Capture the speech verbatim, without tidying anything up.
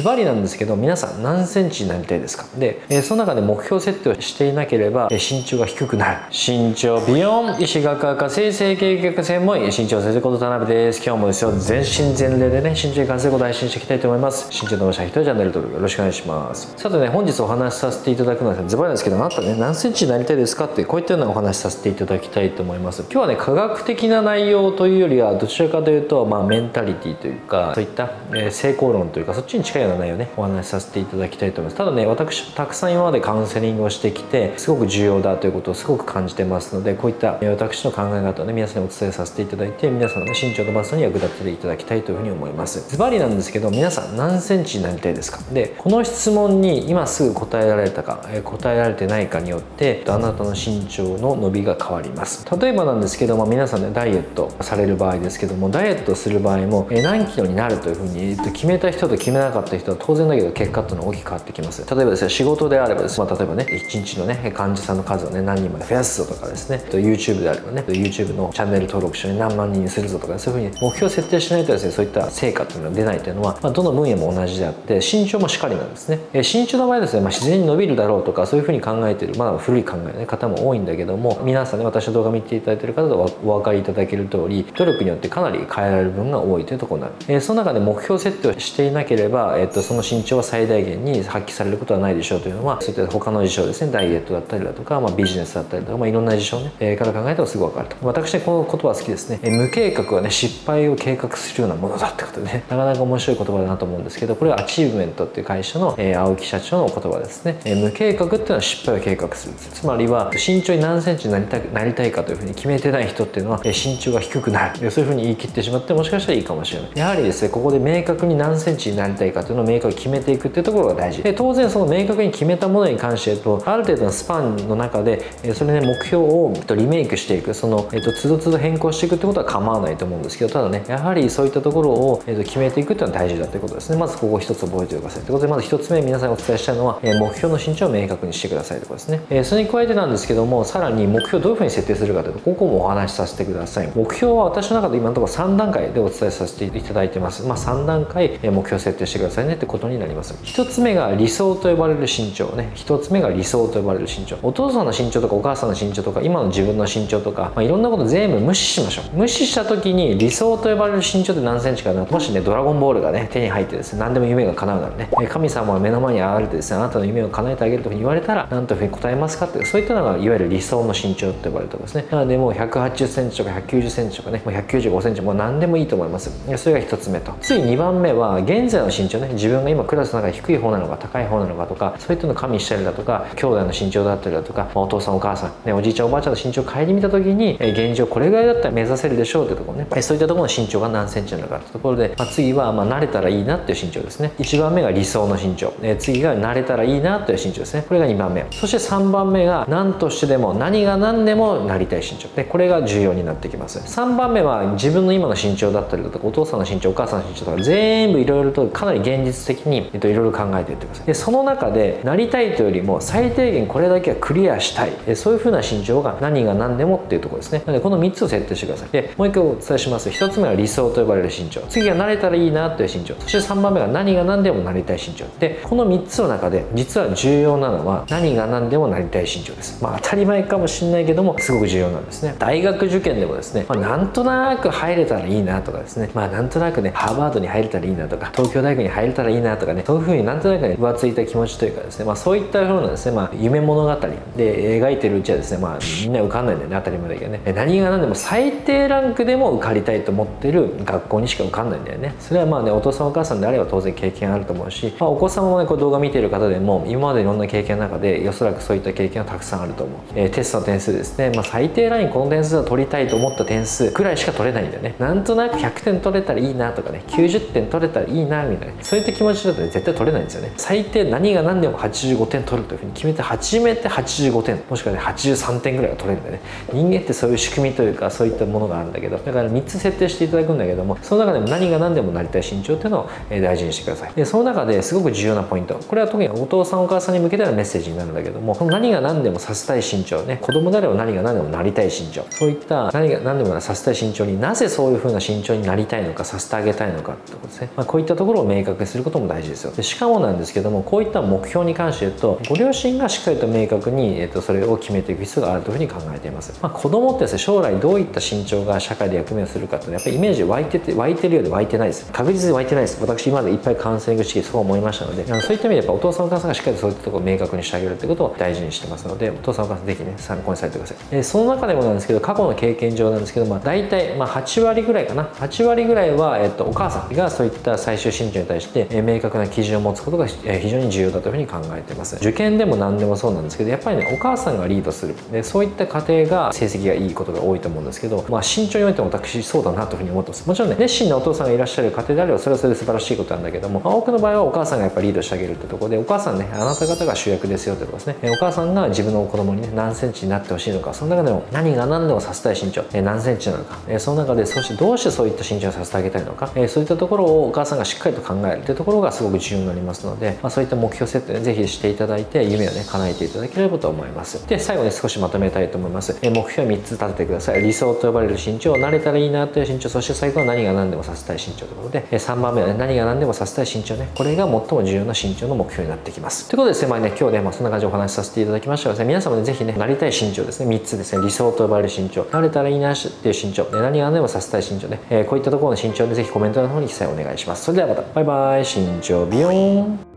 ズバリなんですけど、皆さん何センチになりたいですか？で、えー、その中で目標設定をしていなければ、えー、身長が低くなる。身長美容医師学科科生整形外科専門医身長先生こと田辺です。今日もですよ、全身全霊でね、身長に関することを配信していきたいと思います。身長の話は一人じゃなるとよろしくお願いします。さてね、本日お話しさせていただくのはズバリなんですけど、あなたね、何センチになりたいですかって、こういったようなお話しさせていただきたいと思います。今日はね、科学的な内容というよりはどちらかというと、まあ、メンタリティというか、そういった、えー、成功論というか、そっちに近いような内容をね、お話しさせていただきたいと思います。ただね、私たくさん今までカウンセリングをしてきて、すごく重要だということをすごく感じてますので、こういった私の考え方をね、皆さんにお伝えさせていただいて、皆さんの、ね、身長のバスに役立てていただきたいというふうに思います。ズバリなんですけど、皆さん何センチになりたいですか？で、この質問に今すぐ答えられたか、えー、答えられてないかによって、あなたの身長の伸びが変わります。例えばなんですけど、まあ、皆さんね、ダイエットされる場合ですけども、ダイエットする場合も、えー、何キロになるというふうに、えー、と決めた人と決めなかった人は当然だけど、結果というのは大きく変わってきます。例えばですね、仕事であればですね、まあ、例えばね、いちにちのね、患者さんの数をね、何人まで増やすぞとかですね、 YouTube であればね、 YouTube のチャンネル登録者に何万人にするぞとか、そういうふうに目標を設定しないとですね、そういった成果というのは出ないというのは、まあ、どの分野も同じであって、身長もしかりなんですね。えー、身長の場合ですね、まあ、自然に伸びるだろうとか、そういうふうに考えている、まだ古い考えの方も多いんだけども、皆さんね、私の動画見ていただいている方とお分かりいただける通り、努力によってかなり変えられる分が多いというところになる。えー、その中で目標設定をしていなければ、えー、とその身長は最大限に発揮されることはないでしょうというのは、そういった他の事象ですね、ダイエットだったりだとか、まあ、ビジネスだったりとか、まあ、いろんな事象ね、えー、から考えてもすぐ分かると。私ね、この言葉は好きですね。えー、無計画はね、失敗を計画するようなものだってことでね、なかなか面白い言葉だなと思うんですけど、これはアチーブメントっていう会社の、えー、青木社長のお言葉ですね。えー、無計画っていうのは失敗を計画する。つまりは、身長に何センチになりたくなりたいかというふうに決めてない人っていうのは、えー、身長が低くなる、そういうふうに言い切ってしまって、もしかしたらいいかもしれない。やはりですね、ここで明確に何センチになりたいかというのを明確に決めていくっていうところが大事で、当然その明確に決めたものに関して言うと、ある程度のスパンの中で、えー、それね、目標をリメイクしていく、そのつどつど変更していくってことは構わないと思うんですけど、ただね、やはりそういったところを、えー、と決めていくっていうのは大事だということですね。まずここ一つ覚えておいてくださいということで、まず一つ目皆さんにお伝えしたいのは、えー、目標の身長を明確にしてくださいということですね。えー、それに加えてなんですけども、さらに目標をどういうふうに設定するかというと、ここもお話しさせてください。目標は私の中で今のところさんだんかいでお伝えさせていただいてます。まあ、さんだんかい目標設定してくださいねってことになります。ひとつめが理想と呼ばれる身長ね。ひとつめが理想と呼ばれる身長。お父さんの身長とかお母さんの身長とか今の自分の身長とか、まあ、いろんなこと全部無視しましょう。無視した時に理想と呼ばれる身長って何センチかな、もしね、ドラゴンボールがね、手に入ってですね、何でも夢が叶うならね、神様が目の前に現れてですね、あなたの夢を叶えてあげると言われたら、何というふうに答えますかって、そういったのがいわゆる理想の身長と呼ばれるところですね。なので、もうひゃくはちじゅっセンチとかひゃくきゅうじゅっセンチとかね、もうひゃくきゅうじゅうごセンチ、もう何でもいいと思います。それがひとつめと。ついにばんめは現在の身長ね、自分が今クラスの中で低い方なのか高い方なのかとか、そういったのを加味したりだとか、兄弟の身長だったりだとか、まあ、お父さんお母さん、ね、おじいちゃんおばあちゃんの身長を顧みた時に、え現状これぐらいだったら目指せるでしょうってところね、えそういったところの身長が何センチなのかってところで、まあ、次はまあ慣れたらいいなっていう身長ですね。いちばんめが理想の身長、え次が慣れたらいいなという身長ですね。これがにばんめ。そしてさんばんめが何としてでも何が何でもなりたい身長で、これが重要になってきます。さんばんめは自分の今の身長だったりだとか、お父さんの身長お母さんの身長とか、全部いろいろとかなり現実的にいろいろ考えていってください。で、その中でなりたいというよりも最低限これだけはクリアしたい、えそういう風な身長が何が何でもっていうところですね。なので、このみっつを設定してください。で、もう一回お伝えします。ひとつめは理想と呼ばれる身長、次が慣れたらいいなという身長、そしてさんばんめが何が何でもなりたい身長で、このみっつの中で実は重要なのは何が何でもなりたい身長です。まあ当たり前かもしれないけども、すごく重要なんですね。大学受験でもですね、まあ、なんとなく入れたらいいなとかですね、まあなんとなくね、ハーバードに入れたらいいなとか、東京大学に入れたらいいなとかね、そういうふうになんとなくね、浮ついた気持ちというかですね、まあそういったようなですね、まあ夢物語で描いてるうちはですね、まあみんな浮かんないんだよね、当たり前だけどね。何が何でも最低ランクでも受かりたいと思ってる学校にしか受かんないんだよね。それはまあね、お父さんお母さんであれば当然経験あると思うし、まあ、お子様もね、こう動画見ている方でも今までいろんな経験の中でおそらくそういった経験はたくさんあると思う。えー、テストの点数ですね、まあ、最低ラインこの点数は取りたいと思った点数くらいしか取れないんだよね。なんとなくひゃくてん取れたらいいなとかね、きゅうじゅってん取れたらいいなみたいな、そういった気持ちだと、ね、絶対取れないんですよね。最低何が何でもはちじゅうごてん取るというふうに決めて、初めてはちじゅうごてん、もしくはねはちじゅうさんてんぐらいが取れるんだよね。人間ってそういう仕組みというか、そういったものがあるんだけど、だからみっつ設定していただくんだけども、その中でも何が何でもなりたい身長っていうのを大事にしてください。で、その中ですごく重要なポイント、これは特にお父さんお母さんに向けてのメッセージになるんだけども、何が何でもさせたい身長ね、子供であれば何が何でもなりたい身長、そういった何が何でもさせたい身長に、なぜそういう風な身長になりたいのか、させてあげたいのかってことですね。まあ、こういったところを明確にすることも大事ですよ。でしかもなんですけども、こういった目標に関して言うと、ご両親がしっかりと明確に、えっと、それを決めていく必要があるというふうに考えています。まあ、子供ってですね、将来どういった身長が社会で役目をするかっていうのは、やっぱりイメージ湧いてて、湧いてるようで湧いてないです。確実に湧いてないです。私、今までいっぱいカウンセリングして、そう思いましたので、そういった意味でやっぱお父さんお母さんがしっかりとそういったところを明確にしてあげるってことを大事にしてますので、お父さんお母さんぜひね、参考にされてください。えー、その中でもなんですけど、過去の経験上なんですけど、まあ、大体、まあ、はちわりぐらいかな。はちわりぐらいは、えっと、お母さんがそういった最終身長に対して、えー、明確な基準を持つことが、えー、非常に重要だというふうに考えています。受験でも何でもそうなんですけど、やっぱりね、お母さんがリードする。で、そういった家庭が成績がいいことが多いと思うんですけど、まあ、身長においても私、そうだなというふうに思ってます。もちろんね、熱心なお父さんがいらっしゃる家庭であれば、それはそれで素晴らしいことなんだけども、まあ、多くの場合はお母さんがやっぱりリードしてあげるってところで、お母さんね、あなた方が主役ですよってところですね。お母さんが自分の子供にね、何センチになってほしいのか、その中でも何が何でもさせたい身長、何センチなのか、その中でそしてどうしてそういった身長をさせてあげたいのか、そういったところをお母さんがしっかりと考えるというところがすごく重要になりますので、まあ、そういった目標設定ぜひしていただいて、夢をね、叶えていただければと思います。で、最後に少しまとめたいと思います。目標みっつ立ててください。理想と呼ばれる身長、慣れたらいいなという身長、そして最後は何が何でもさせたい身長ということで、さんばんめはね、何が何でもさせたい身長ね、これが最も重要な身長の目標になってきます。ということでですね、まあね、今日ね、まあ、そんな感じでお話しさせていただきましたがですね、皆様ね、ぜひね、なりたい身長ですね、みっつですね、理想と呼ばれる身長、慣れたらいいなっていう身長、何が何でもさせたい身長ね、えー、こういったところの身長でぜひコメントの方に記載をお願いします。それではまた、バイバイ、身長ビヨーン。